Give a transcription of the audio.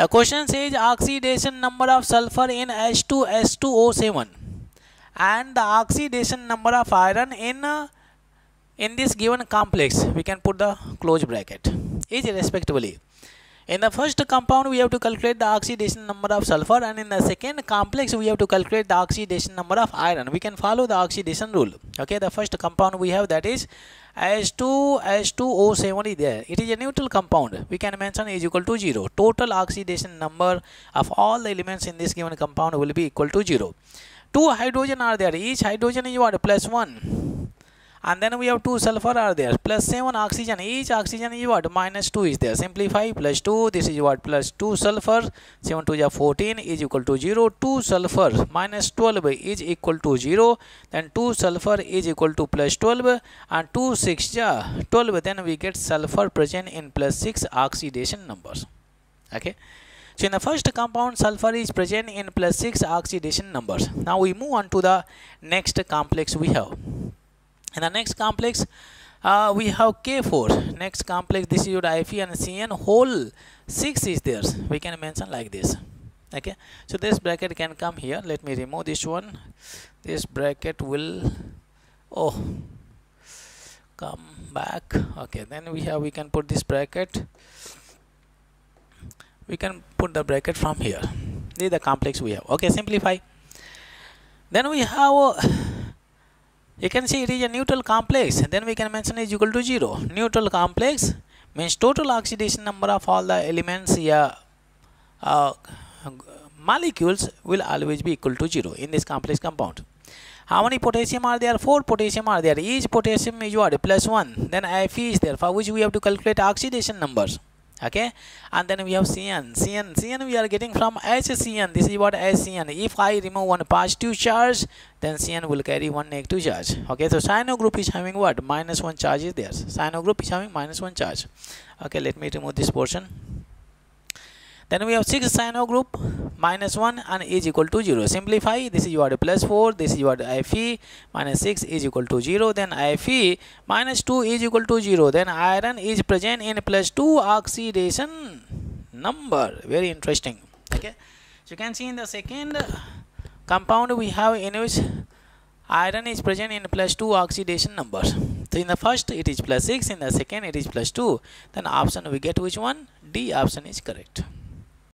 The question says oxidation number of sulfur in H2S2O7 and the oxidation number of iron in this given complex, we can put the close bracket, is respectively. In the first compound we have to calculate the oxidation number of sulfur, and in the second complex we have to calculate the oxidation number of iron. We can follow the oxidation rule. Okay, the first compound we have, that is H2S2O7 is there. It is a neutral compound. We can mention is equal to 0. Total oxidation number of all the elements in this given compound will be equal to 0. Two hydrogen are there. Each hydrogen is what? Plus 1. And then we have two sulfur are there, plus 7 oxygen. Each oxygen is what? Minus 2 is there. Simplify, plus 2. This is what? Plus 2 sulfur. 7 to the 14 is equal to 0. 2 sulfur minus 12 is equal to 0. Then 2 sulfur is equal to plus 12. And 2 6 ja 12. Then we get sulfur present in plus 6 oxidation numbers. Okay. So in the first compound, sulfur is present in plus 6 oxidation numbers. Now we move on to the next complex we have. In the next complex, we have K4. Next complex, this is your HCN whole 6 is there. We can mention like this. Okay. So this bracket can come here. Let me remove this one. This bracket will come back. Okay. Then we can put this bracket. We can put the bracket from here. This is the complex we have. Okay. Simplify. Then we have. You can see it is a neutral complex. Then we can mention is equal to 0. Neutral complex means total oxidation number of all the elements molecules will always be equal to 0 in this complex compound. How many potassium are there? 4 potassium are there. Each potassium is what? Plus 1. Then Fe is there, for which we have to calculate oxidation numbers. Okay, and then we have CN we are getting from HCN. This is what HCN. If I remove one positive charge, then CN will carry one negative charge. Okay, so cyano group is having what? Minus 1 charge is there. Cyano group is having minus 1 charge. Okay, let me remove this portion. Then we have 6 cyano group, minus 1 and is equal to 0. Simplify, this is what? Plus 4, this is what? Fe minus 6 is equal to 0. Then Fe minus 2 is equal to 0. Then iron is present in plus 2 oxidation number. Very interesting. Okay. So you can see in the second compound we have, in which iron is present in plus 2 oxidation numbers. So in the first it is plus 6, in the second it is plus 2. Then option we get which one? D option is correct.